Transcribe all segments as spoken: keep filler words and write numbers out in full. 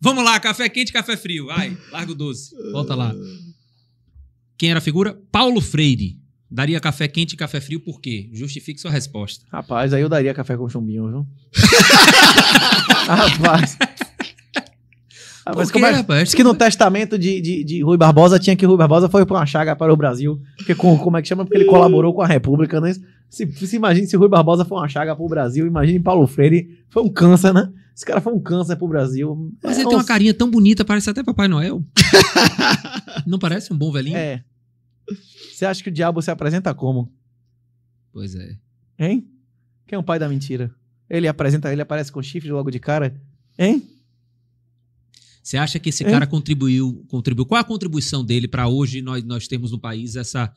Vamos lá, café quente, café frio. Ai, larga o doze. Volta lá. Quem era a figura? Paulo Freire. Daria café quente e café frio por quê? Justifique sua resposta. Rapaz, aí eu daria café com chumbinho, viu? Rapaz. Ah, mas que, é? Rapaz? Diz que no testamento de, de, de Rui Barbosa tinha que Rui Barbosa foi para uma chaga para o Brasil. Porque com, como é que chama? Porque ele colaborou com a República, né? Se, se imagina se Rui Barbosa foi uma chaga para o Brasil, imagine Paulo Freire foi um câncer, né? Esse cara foi um câncer pro Brasil. Mas é, ele tem uma carinha tão bonita, parece até Papai Noel. Não parece um bom velhinho? É. Você acha que o diabo se apresenta como? Pois é. Hein? Quem é o pai da mentira? Ele apresenta, ele aparece com chifre logo de cara? Hein? Você acha que esse hein? cara contribuiu, contribuiu? Qual a contribuição dele para hoje nós, nós termos no país essa,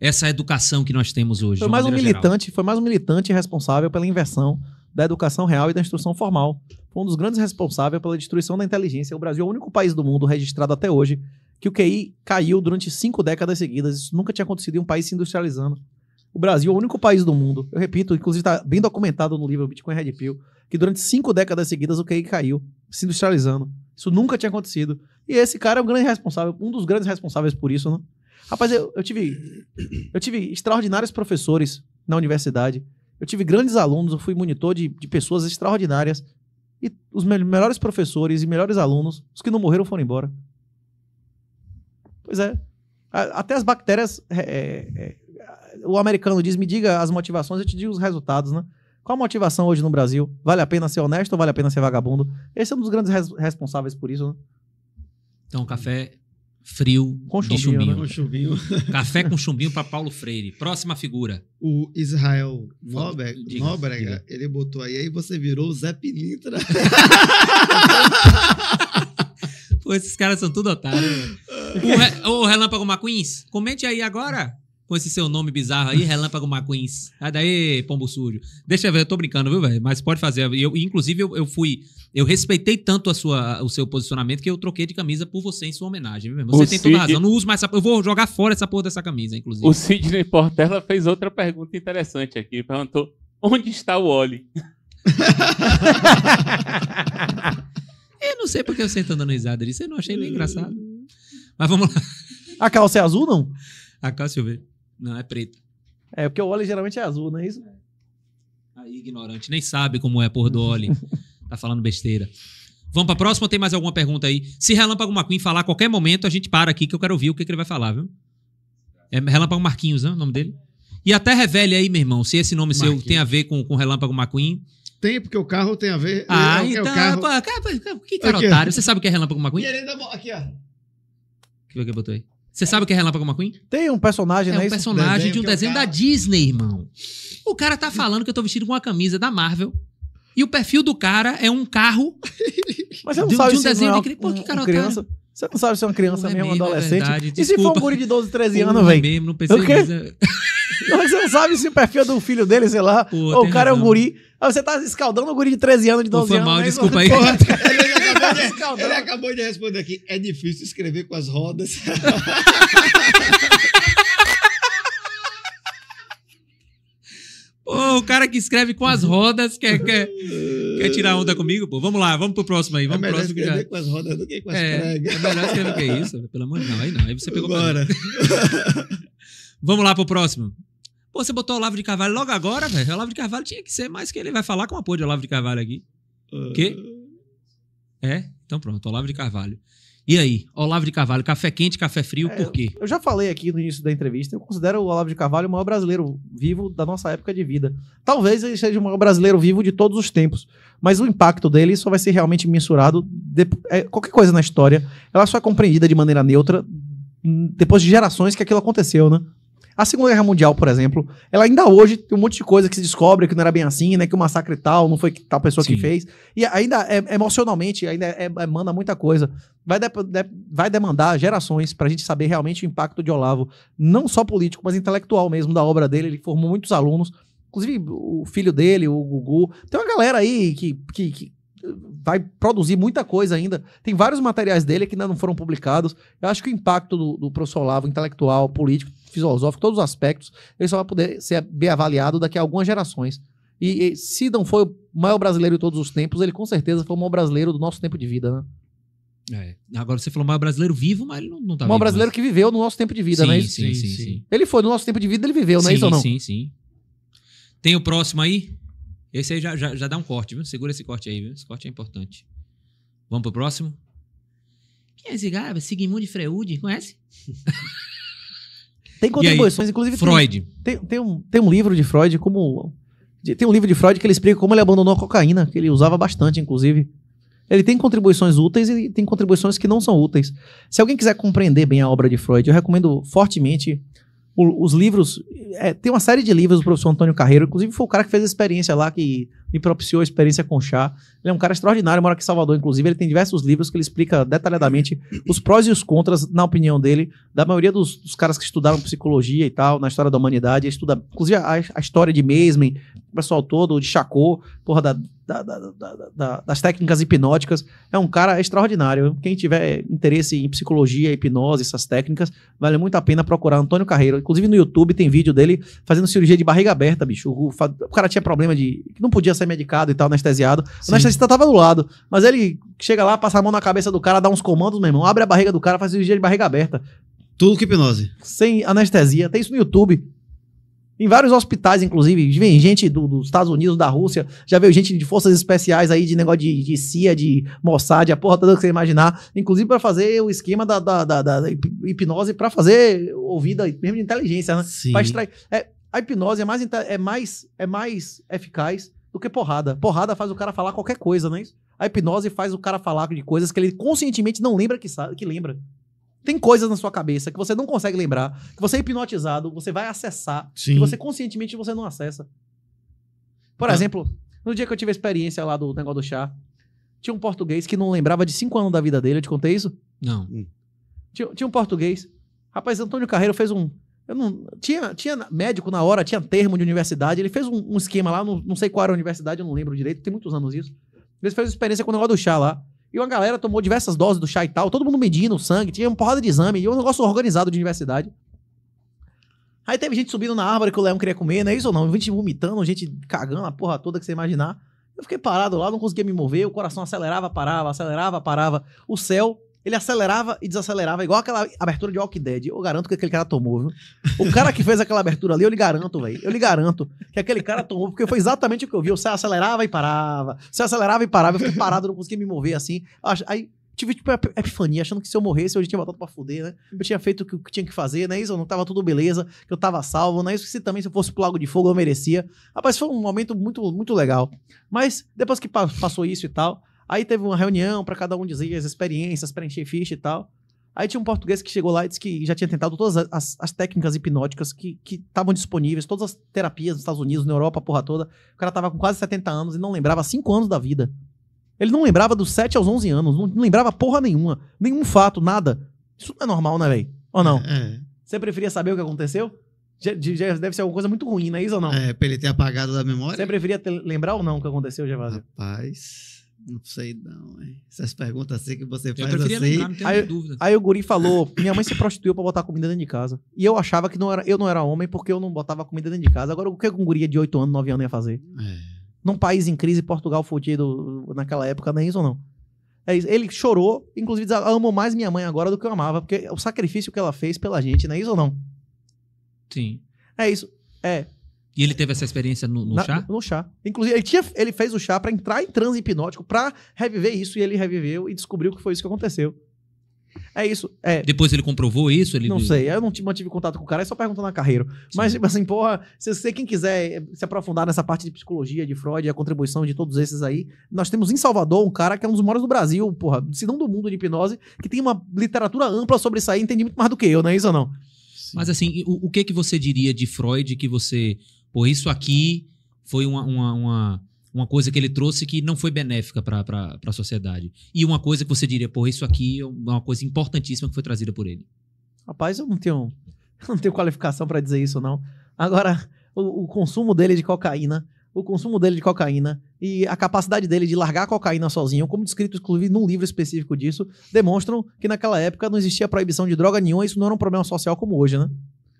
essa educação que nós temos hoje? Foi mais um militante, foi mais um militante responsável pela inversão da educação real e da instrução formal. Foi um dos grandes responsáveis pela destruição da inteligência. O Brasil é o único país do mundo registrado até hoje que o Q I caiu durante cinco décadas seguidas. Isso nunca tinha acontecido em um país se industrializando. O Brasil é o único país do mundo, eu repito, inclusive está bem documentado no livro Bitcoin Red Pill, que durante cinco décadas seguidas o Q I caiu, se industrializando. Isso nunca tinha acontecido. E esse cara é o grande responsável, um dos grandes responsáveis por isso, né? Rapaz, eu, eu tive, eu tive extraordinários professores na universidade. Eu tive grandes alunos, eu fui monitor de, de pessoas extraordinárias. E os me- melhores professores e melhores alunos, os que não morreram foram embora. Pois é. A, até as bactérias... É, é, o americano diz, me diga as motivações, eu te digo os resultados, né? Qual a motivação hoje no Brasil? Vale a pena ser honesto ou vale a pena ser vagabundo? Esse é um dos grandes res- responsáveis por isso, né? Então, café frio com de chumbinho. Né? Com chumbinho. Café com chumbinho para Paulo Freire. Próxima figura. O Israel Nobrega, diga, Nobrega diga. Ele botou aí, aí você virou o Zé Pilintra. Pô, esses caras são tudo otários. O, Re, o Relâmpago McQueen, comente aí agora com esse seu nome bizarro aí, Relâmpago McQueen. Sai daí, pombo sujo. Deixa eu ver, eu tô brincando, viu, velho? Mas pode fazer. Eu, inclusive, eu, eu fui... Eu respeitei tanto a sua, o seu posicionamento que eu troquei de camisa por você em sua homenagem. Viu? Você o tem Sidney... toda a razão. Não uso mais essa... Eu vou jogar fora essa porra dessa camisa, inclusive. O Sidney Portela fez outra pergunta interessante aqui. Perguntou, onde está o Oli? Eu não sei porque você tá dando risada disso. Eu não achei nem engraçado. Mas vamos lá. A calça é azul, não? A calça, deixa eu ver. Não, é preta. É, porque o Oli geralmente é azul, não é isso? Aí, ignorante. Nem sabe como é a porra do Oli. Tá falando besteira. Vamos pra próxima ou tem mais alguma pergunta aí? Se Relâmpago McQueen falar a qualquer momento, a gente para aqui que eu quero ouvir o que, que ele vai falar, viu? É Relâmpago Marquinhos, né? O nome dele. E até revele aí, meu irmão, se esse nome Marquinhos. Seu tem a ver com, com Relâmpago McQueen. Tem, porque o carro tem a ver. Ah, então. É o carro... pô, que cara aqui, otário. Você sabe o que é Relâmpago McQueen? Aqui, ó. O que, que botou aí? Você sabe o que é Relâmpago McQueen? Tem um personagem, né? É um né? personagem desenho de um desenho é da Disney, irmão. O cara tá falando que eu tô vestido com uma camisa da Marvel. E o perfil do cara é um carro. Mas você não de, sabe de um se desenho é uma, de Pô, que cara criança. Você não sabe se é uma criança não mesmo, é mesmo, adolescente. É verdade, e desculpa. Se for um guri de doze, treze anos, velho? Mesmo, não pensei nisso. Você não sabe se o perfil é do filho dele, sei lá. Pô, ou o cara razão. É um guri. Aí você tá escaldando o guri de treze anos, de doze anos. Foi mal, anos, desculpa aí. Porra, ele, acabou de, ele acabou de responder aqui. É difícil escrever com as rodas. Pô, o cara que escreve com as rodas quer, quer, quer tirar onda comigo, pô. Vamos lá, vamos pro próximo aí. Vamos é pro próximo escrever já... com as rodas do que com as é, pregas. É melhor escrever que isso, pelo amor de Deus. Aí não, aí você pegou. Bora. Vamos lá pro próximo. Pô, você botou o Olavo de Carvalho logo agora, velho. O Olavo de Carvalho tinha que ser mais que ele vai falar com a porra de Olavo de Carvalho aqui. Uh... Quê? É? Então pronto, Olavo de Carvalho. E aí, Olavo de Carvalho, café quente, café frio, é, por quê? Eu já falei aqui no início da entrevista, eu considero o Olavo de Carvalho o maior brasileiro vivo da nossa época de vida. Talvez ele seja o maior brasileiro vivo de todos os tempos, mas o impacto dele só vai ser realmente mensurado, de, é, qualquer coisa na história, ela só é compreendida de maneira neutra depois de gerações que aquilo aconteceu, né? A Segunda Guerra Mundial, por exemplo, ela ainda hoje tem um monte de coisa que se descobre que não era bem assim, né? Que o massacre tal, não foi tal pessoa Sim. que fez. E ainda é, emocionalmente, ainda é, é, manda muita coisa. Vai, de, de, vai demandar gerações pra gente saber realmente o impacto de Olavo, não só político, mas intelectual mesmo, da obra dele. Ele formou muitos alunos, inclusive o filho dele, o Gugu. Tem uma galera aí que... que, que vai produzir muita coisa ainda. Tem vários materiais dele que ainda não foram publicados. Eu acho que o impacto do, do professor Olavo, intelectual, político, filosófico, todos os aspectos, ele só vai poder ser bem avaliado daqui a algumas gerações. E, e se não foi o maior brasileiro de todos os tempos, ele com certeza foi o maior brasileiro do nosso tempo de vida, né? É. Agora você falou o maior brasileiro vivo, mas ele não, não tá vivo. O maior brasileiro mas... que viveu no nosso tempo de vida, sim, né? Sim, sim, sim, sim. Ele foi no nosso tempo de vida, ele viveu, sim, não é isso ou não? Sim, sim, sim. Tem o próximo aí? Esse aí já, já, já dá um corte, viu? Segura esse corte aí, viu? Esse corte é importante. Vamos pro próximo? Quem é esse cara? Sigmund Freud, conhece? Tem contribuições, inclusive... Freud. Tem, tem, tem, um, tem um livro de Freud como... Tem um livro de Freud que ele explica como ele abandonou a cocaína, que ele usava bastante, inclusive. Ele tem contribuições úteis e tem contribuições que não são úteis. Se alguém quiser compreender bem a obra de Freud, eu recomendo fortemente o, os livros... É, tem uma série de livros do professor Antônio Carreiro, inclusive foi o cara que fez a experiência lá, que me propiciou a experiência com chá. Ele é um cara extraordinário, mora aqui em Salvador, inclusive. Ele tem diversos livros que ele explica detalhadamente os prós e os contras, na opinião dele, da maioria dos, dos caras que estudaram psicologia e tal, na história da humanidade. Ele estuda, inclusive, a, a história de Mesmer, o pessoal todo, de Charcot, porra, da... Da, da, da, da, das técnicas hipnóticas. É um cara extraordinário. Quem tiver interesse em psicologia, hipnose, essas técnicas, vale muito a pena procurar Antônio Carreiro. Inclusive no YouTube tem vídeo dele fazendo cirurgia de barriga aberta, bicho. O, o cara tinha problema de... que não podia ser medicado e tal, anestesiado. Sim. O anestesista tava do lado, mas ele chega lá, passa a mão na cabeça do cara, dá uns comandos, meu irmão. Abre a barriga do cara, faz cirurgia de barriga aberta. Tudo que hipnose. Sem anestesia. Tem isso no YouTube. Em vários hospitais, inclusive, vem gente do, dos Estados Unidos, da Rússia, já veio gente de forças especiais aí, de negócio de, de C I A, de Mossad, a porra toda que você imaginar, inclusive para fazer o esquema da, da, da, da hipnose, para fazer ouvida, mesmo de inteligência, né? Sim. Pra extrair. É, a hipnose é mais, é, mais, é mais eficaz do que porrada. Porrada faz o cara falar qualquer coisa, não é isso? A hipnose faz o cara falar de coisas que ele conscientemente não lembra que, sabe, que lembra. Tem coisas na sua cabeça que você não consegue lembrar, que você é hipnotizado, você vai acessar, sim, que você conscientemente você não acessa. Por ah. exemplo, no dia que eu tive a experiência lá do negócio do chá, tinha um português que não lembrava de cinco anos da vida dele. Eu te contei isso? Não. Tinha, tinha um português. Rapaz, Antônio Carreiro fez um... Eu não, tinha, tinha médico na hora, tinha termo de universidade. Ele fez um, um esquema lá, não, não sei qual era a universidade, eu não lembro direito. Tem muitos anos isso. Ele fez experiência com o negócio do chá lá. E uma galera tomou diversas doses do chá e tal, todo mundo medindo o sangue, tinha uma porrada de exame, e um negócio organizado de universidade. Aí teve gente subindo na árvore que o leão queria comer, não é isso ou não? Gente vomitando, gente cagando, a porra toda que você imaginar. Eu fiquei parado lá, não conseguia me mover, o coração acelerava, parava, acelerava, parava. O céu, ele acelerava e desacelerava, igual aquela abertura de The Walking Dead. Eu garanto que aquele cara tomou, viu? O cara que fez aquela abertura ali, eu lhe garanto, velho. Eu lhe garanto que aquele cara tomou, porque foi exatamente o que eu vi. O céu acelerava e parava. O céu acelerava e parava. Eu fiquei parado, não conseguia me mover assim. Aí tive tipo epifania, achando que se eu morresse, eu já tinha botado pra fuder, né? Eu tinha feito o que tinha que fazer, né? Isso, eu não tava tudo beleza, que eu tava salvo, né? Isso que se também, se eu fosse pro Lago de Fogo, eu merecia. Rapaz, foi um momento muito, muito legal. Mas depois que passou isso e tal... Aí teve uma reunião pra cada um dizer as experiências, preencher ficha e tal. Aí tinha um português que chegou lá e disse que já tinha tentado todas as, as técnicas hipnóticas que estavam disponíveis, todas as terapias nos Estados Unidos, na Europa, a porra toda. O cara tava com quase setenta anos e não lembrava cinco anos da vida. Ele não lembrava dos sete aos onze anos, não, não lembrava porra nenhuma, nenhum fato, nada. Isso não é normal, né, velho? Ou não? É. Você preferia saber o que aconteceu? Já, já deve ser alguma coisa muito ruim, não é isso ou não? É, pra ele ter apagado da memória. Você preferia ter, lembrar ou não o que aconteceu, Gervásio? Rapaz... Não sei não, hein? Essas perguntas assim que você faz assim... Lembrar, não tenho aí, dúvida. Aí o guri falou, minha mãe se prostituiu pra botar comida dentro de casa. E eu achava que não era, eu não era homem porque eu não botava comida dentro de casa. Agora, o que um guri de oito anos, nove anos ia fazer? É. Num país em crise, Portugal fudido naquela época, não é isso ou não? É isso. Ele chorou, inclusive diz, amo mais minha mãe agora do que eu amava, porque o sacrifício que ela fez pela gente, não é isso ou não? Sim. É isso, é... E ele teve essa experiência no, no Na, chá? No chá. Inclusive, ele, tinha, ele fez o chá pra entrar em transe hipnótico, pra reviver isso, e ele reviveu e descobriu que foi isso que aconteceu. É isso. É. Depois ele comprovou isso? Ele... Não sei, eu não tive contato com o cara, é só perguntando a Carreiro. Sim. Mas, tipo assim, porra, se você, quem quiser se aprofundar nessa parte de psicologia, de Freud, a contribuição de todos esses aí, nós temos em Salvador um cara que é um dos maiores do Brasil, porra, se não do mundo de hipnose, que tem uma literatura ampla sobre isso aí, entende muito mais do que eu, não é isso ou não? Sim. Mas assim, o, o que que você diria de Freud que você... Pô, isso aqui foi uma, uma, uma, uma coisa que ele trouxe que não foi benéfica para para a sociedade. E uma coisa que você diria, pô, isso aqui é uma coisa importantíssima que foi trazida por ele. Rapaz, eu não tenho, eu não tenho qualificação para dizer isso, não. Agora, o, o consumo dele de cocaína, o consumo dele de cocaína e a capacidade dele de largar a cocaína sozinho, como descrito inclusive num livro específico disso, demonstram que naquela época não existia proibição de droga nenhuma, isso não era um problema social como hoje, né?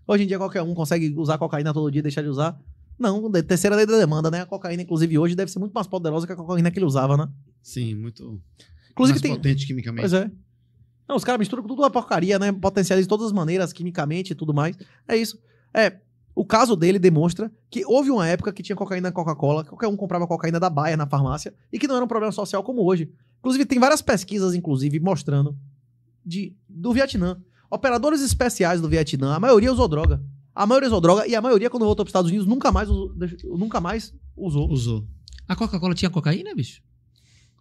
Hoje em dia qualquer um consegue usar cocaína todo dia e deixar de usar. Não, a terceira lei da demanda, né? A cocaína, inclusive, hoje deve ser muito mais poderosa que a cocaína que ele usava, né? Sim, muito inclusive, mais tem... potente quimicamente. Pois é. Não, os caras misturam tudo uma porcaria, né? Potencializam de todas as maneiras, quimicamente e tudo mais. É isso. É... O caso dele demonstra que houve uma época que tinha cocaína na Coca-Cola, qualquer um comprava cocaína da Baia na farmácia, e que não era um problema social como hoje. Inclusive, tem várias pesquisas, inclusive, mostrando de, do Vietnã. Operadores especiais do Vietnã, a maioria usou droga. A maioria usou droga, e a maioria, quando voltou para os Estados Unidos, nunca mais usou. Nunca mais usou. usou. A Coca-Cola tinha cocaína, bicho?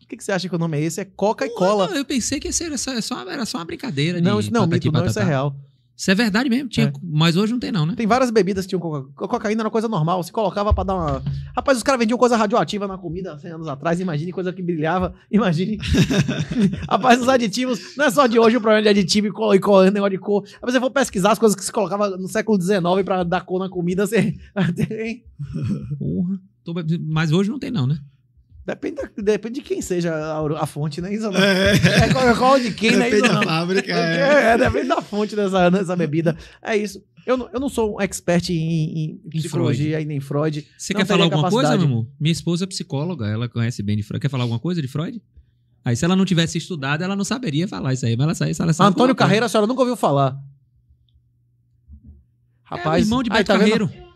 O que, que você acha que o nome é esse? É Coca não, e Cola. Não, eu pensei que esse era só, era só, uma, era só uma brincadeira. Não, de não, patati, mito, não, isso é real. Isso é verdade mesmo, tinha, é. Mas hoje não tem não, né? Tem várias bebidas que tinham coca... cocaína, era coisa normal, se colocava pra dar uma... Rapaz, os caras vendiam coisa radioativa na comida cem anos atrás, imagine, coisa que brilhava, imagine. Rapaz, os aditivos, não é só de hoje o problema de aditivo e cor, cor, negócio de cor. Mas se eu for pesquisar as coisas que se colocava no século dezenove pra dar cor na comida, você... Porra. Mas hoje não tem não, né? Depende, depende de quem seja a, a fonte, né? Isso não. É, é Coca-Cola de quem, né? Depende da fábrica. É. É, depende da fonte dessa, dessa bebida. É isso. Eu não, eu não sou um expert em, em psicologia e nem Freud. Você quer falar alguma capacidade. coisa, meu amor? Minha esposa é psicóloga, ela conhece bem de Freud. Quer falar alguma coisa de Freud? Aí se ela não tivesse estudado, ela não saberia falar isso aí. Mas ela sabe, ela sabe Antônio Carreiro, a senhora nunca ouviu falar. Rapaz, é, irmão de Beto Carreiro. Tá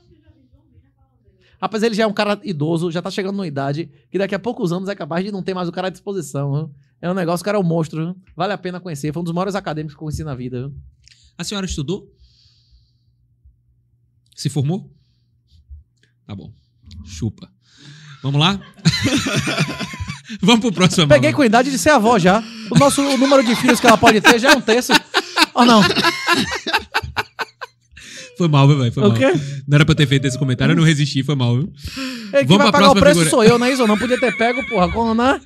Rapaz, ele já é um cara idoso, já tá chegando numa idade que daqui a poucos anos é capaz de não ter mais o cara à disposição. Viu? É um negócio, o cara é um monstro. Viu? Vale a pena conhecer. Foi um dos maiores acadêmicos que eu conheci na vida. Viu? A senhora estudou? Se formou? Tá bom. Chupa. Vamos lá? Vamos pro próximo. Peguei mano. com a idade de ser avó já. O nosso o número de filhos que ela pode ter já é um terço. Ou não? Foi mal, velho, foi okay. mal. Não era pra ter feito esse comentário, eu não resisti, foi mal, viu? É, quem vai pagar o preço figura. Sou eu, não é isso? Eu não podia ter pego, porra, como não? Acho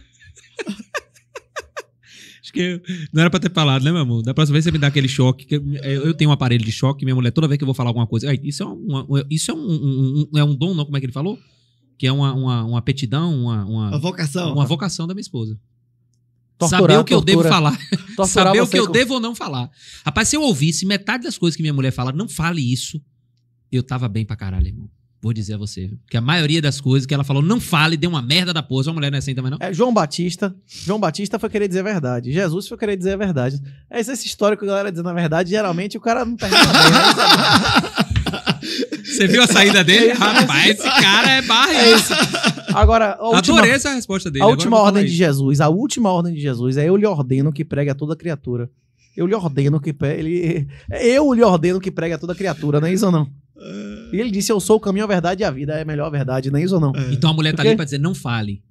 que eu, não era pra ter falado, né, meu amor? Da próxima vez você me dá aquele choque. Que eu, eu tenho um aparelho de choque, minha mulher, toda vez que eu vou falar alguma coisa... Isso é, uma, isso é um, um, um, é um dom, não? Como é que ele falou? Que é uma, uma, uma aptidão, uma... Uma vocação. Uma vocação da minha esposa. Torturar, saber o que tortura. eu devo falar. Torturar saber o que eu com... devo ou não falar. Rapaz, se eu ouvisse metade das coisas que minha mulher fala, não fale isso, eu tava bem pra caralho, irmão. Vou dizer a você, viu? Porque a maioria das coisas que ela falou, não fale, deu uma merda da porra. Sua mulher não é assim também, não? É, João Batista. João Batista foi querer dizer a verdade. Jesus foi querer dizer a verdade. É essa história que a galera diz, na verdade, geralmente o cara não termina bem. Você viu a saída dele? Rapaz, esse cara é barra. É isso. Agora, a última, adorei essa resposta dele. A última ordem de Jesus, a última ordem de Jesus é eu lhe ordeno que pregue a toda criatura. Eu lhe ordeno que pregue... Ele, eu lhe ordeno que pregue a toda criatura, não é isso ou não? E ele disse, eu sou o caminho, a verdade e a vida, é a melhor verdade, não é isso ou não? É. Então a mulher tá ali pra dizer, não fale.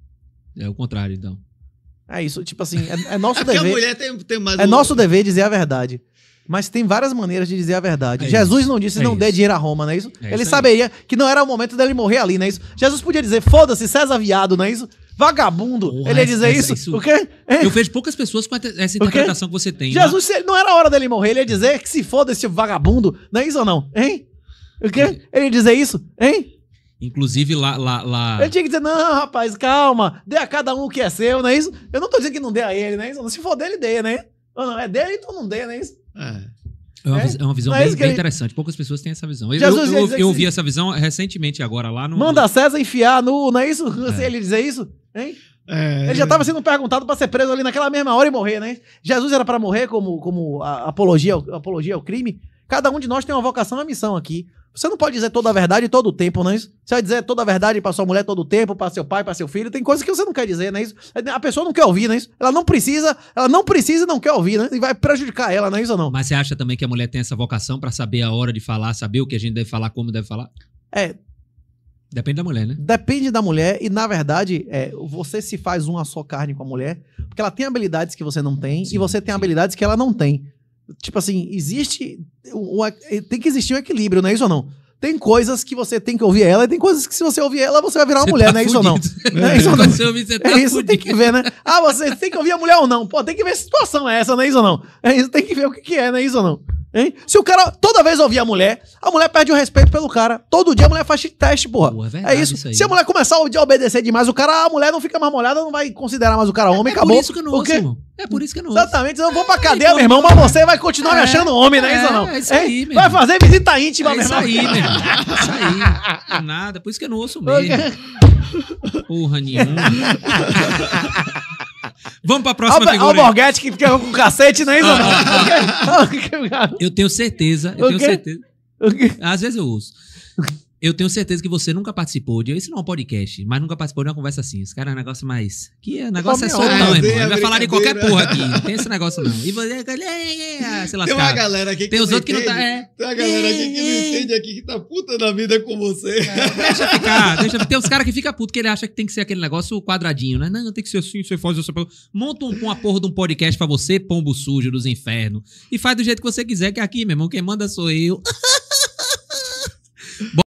É o contrário, então. É isso, tipo assim, é, é nosso dever... A mulher tem, tem mais é um... nosso dever dizer a verdade. Mas tem várias maneiras de dizer a verdade. É Jesus isso. não disse, é não isso. dê dinheiro a Roma, não é isso? É ele isso saberia aí. que não era o momento dele morrer ali, não é isso? Jesus podia dizer, foda-se, César viado, não é isso? Vagabundo. Porra, ele ia dizer essa, isso? isso. O quê? É. Eu vejo poucas pessoas com essa interpretação que você tem. Jesus, né? Não era a hora dele morrer, ele ia dizer que se foda esse vagabundo, não é isso ou não? Hein? O quê? Ele ia dizer isso? Hein? Inclusive lá, lá, lá... Ele tinha que dizer, não, rapaz, calma, dê a cada um o que é seu, não é isso? Eu não tô dizendo que não dê a ele, não é isso? Se for dele, dê, né? Não, não, é dele, então não dê, não é isso? É. É, uma, é. é uma visão não, bem, bem ele... interessante. Poucas pessoas têm essa visão. Eu, Jesus, eu, eu, eu ouvi essa visão recentemente agora lá no... Manda César enfiar no... Não é isso? É. Ele dizer isso? Hein? É. Ele já estava sendo perguntado para ser preso ali naquela mesma hora e morrer, né? Jesus era para morrer como, como a apologia, a apologia ao crime. Cada um de nós tem uma vocação e uma missão aqui. Você não pode dizer toda a verdade todo o tempo, não é isso? Você vai dizer toda a verdade pra sua mulher todo o tempo, pra seu pai, pra seu filho. Tem coisas que você não quer dizer, não é isso? A pessoa não quer ouvir, não é isso? Ela não precisa, ela não precisa e não quer ouvir, né? E vai prejudicar ela, não é isso ou não? Mas você acha também que a mulher tem essa vocação pra saber a hora de falar, saber o que a gente deve falar, como deve falar? É. Depende da mulher, né? Depende da mulher e, na verdade, é, você se faz uma só carne com a mulher, porque ela tem habilidades que você não tem sim, e você tem sim. habilidades que ela não tem. Tipo assim, existe... Uma, tem que existir um equilíbrio, não é isso ou não? Tem coisas que você tem que ouvir ela e tem coisas que se você ouvir ela, você vai virar uma você mulher, tá não é isso ou não? Não é isso ou não? É isso, tem que ver, né? Ah, você tem que ouvir a mulher ou não? Pô, tem que ver se a situação é essa, não é isso ou não? É isso, tem que ver o que que é, não é isso ou não? Hein? Se o cara toda vez ouvir a mulher, a mulher perde o respeito pelo cara. Todo dia a mulher faz teste, porra. Pô, é, verdade, é isso. isso aí. Se a mulher começar a obedecer demais, o cara, a mulher não fica mais molhada, não vai considerar mais o cara homem, é, é acabou. É por isso que eu não ouço, irmão. É por isso que eu não ouço. Exatamente. Eu vou pra cadeia, é, meu irmão, mas você vai continuar é, me achando homem, não é, é isso ou não? É isso aí, meu. Vai fazer visita íntima, é meu irmão. É isso aí, meu irmão. É isso aí. É nada. Por isso que eu não ouço mesmo. Okay. Porra nenhuma. Vamos pra próxima Al figura. Olha o Borghetti que fica com cacete, não é isso? Ah, ah, eu tenho certeza. Eu tenho certeza. Às vezes eu ouço. Eu tenho certeza que você nunca participou de... Esse não é um podcast, mas nunca participou de uma conversa assim. Esse cara é um negócio mais... Que é, negócio é solto, não, irmão. Ele vai falar de qualquer porra aqui. Não tem esse negócio, não. E você... Sei lá, tem uma galera aqui que tem os outros que não tá... É. Tem uma galera aqui que não entende aqui, que tá puta da vida com você. É, deixa ficar. Deixa... Tem os caras que ficam putos, que ele acha que tem que ser aquele negócio quadradinho, né? Não, não tem que ser assim, você faz... Você... Monta um, uma porra de um podcast pra você, pombo sujo dos infernos. E faz do jeito que você quiser, que aqui, meu irmão, quem manda sou eu.